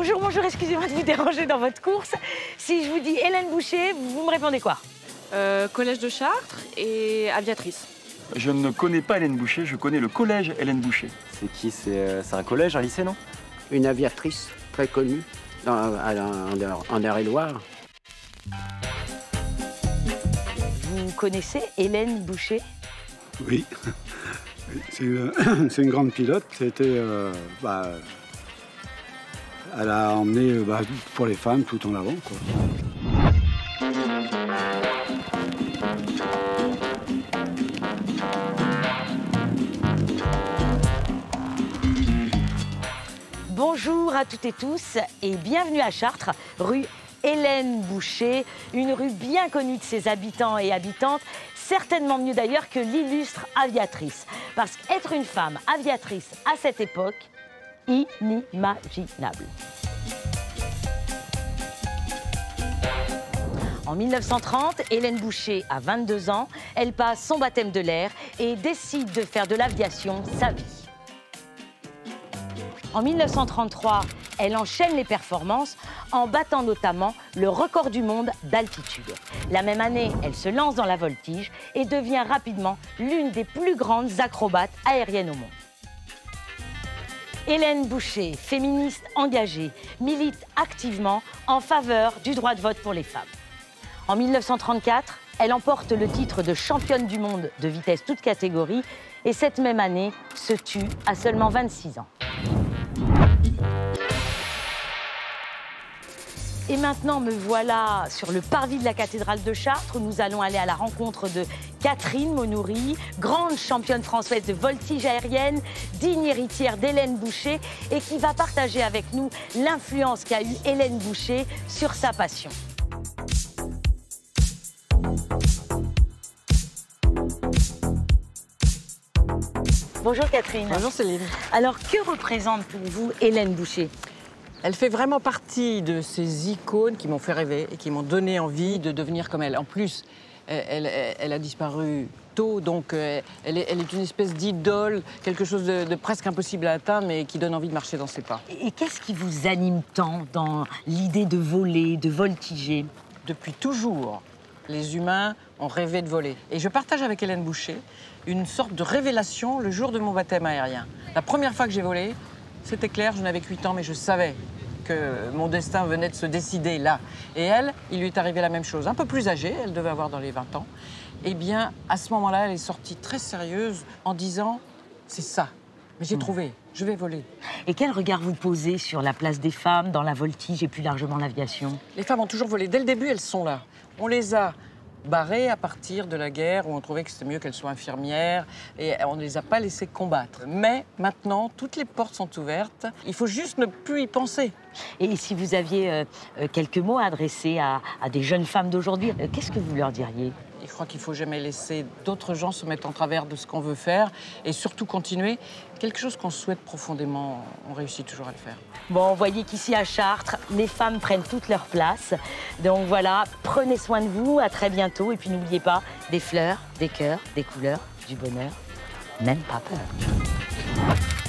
Bonjour, bonjour, excusez-moi de vous déranger dans votre course. Si je vous dis Hélène Boucher, vous me répondez quoi? Collège de Chartres et aviatrice. Je ne connais pas Hélène Boucher, je connais le collège Hélène Boucher. C'est qui? C'est un collège, un lycée, non? Une aviatrice très connue en Eure-et-Loire. Vous connaissez Hélène Boucher? Oui, c'est une grande pilote. C'était... elle a emmené pour les femmes tout en avant, quoi. Bonjour à toutes et tous et bienvenue à Chartres, rue Hélène Boucher, une rue bien connue de ses habitants et habitantes, certainement mieux d'ailleurs que l'illustre aviatrice. Parce qu'être une femme aviatrice à cette époque, inimaginable. En 1930, Hélène Boucher a 22 ans, elle passe son baptême de l'air et décide de faire de l'aviation sa vie. En 1933, elle enchaîne les performances en battant notamment le record du monde d'altitude. La même année, elle se lance dans la voltige et devient rapidement l'une des plus grandes acrobates aériennes au monde. Hélène Boucher, féministe engagée, milite activement en faveur du droit de vote pour les femmes. En 1934, elle emporte le titre de championne du monde de vitesse toute catégorie et cette même année se tue à seulement 26 ans. Et maintenant, me voilà sur le parvis de la cathédrale de Chartres où nous allons aller à la rencontre de Catherine Maunoury, grande championne française de voltige aérienne, digne héritière d'Hélène Boucher et qui va partager avec nous l'influence qu'a eue Hélène Boucher sur sa passion. Bonjour Catherine. Bonjour Céline. Alors, que représente pour vous Hélène Boucher ? Elle fait vraiment partie de ces icônes qui m'ont fait rêver et qui m'ont donné envie de devenir comme elle. En plus, elle a disparu tôt, donc elle est une espèce d'idole, quelque chose de presque impossible à atteindre, mais qui donne envie de marcher dans ses pas. Et qu'est-ce qui vous anime tant dans l'idée de voler, de voltiger? Depuis toujours, les humains ont rêvé de voler. Et je partage avec Hélène Boucher une sorte de révélation le jour de mon baptême aérien. La première fois que j'ai volé, c'était clair, je n'avais que 8 ans, mais je savais que mon destin venait de se décider là. Et elle, il lui est arrivé la même chose, un peu plus âgée, elle devait avoir dans les 20 ans. Eh bien, à ce moment-là, elle est sortie très sérieuse en disant « c'est ça, mais j'ai trouvé, je vais voler ». Et quel regard vous posez sur la place des femmes dans la voltige et plus largement l'aviation? Les femmes ont toujours volé, dès le début, elles sont là. On les a barrées à partir de la guerre où on trouvait que c'était mieux qu'elles soient infirmières et on ne les a pas laissées combattre. Mais maintenant, toutes les portes sont ouvertes. Il faut juste ne plus y penser. Et si vous aviez quelques mots à adresser à des jeunes femmes d'aujourd'hui, qu'est-ce que vous leur diriez? Je crois qu'il ne faut jamais laisser d'autres gens se mettre en travers de ce qu'on veut faire et surtout continuer. Quelque chose qu'on souhaite profondément, on réussit toujours à le faire. Bon, vous voyez qu'ici à Chartres, les femmes prennent toute leur place. Donc voilà, prenez soin de vous, à très bientôt. Et puis n'oubliez pas, des fleurs, des cœurs, des couleurs, du bonheur, même pas peur.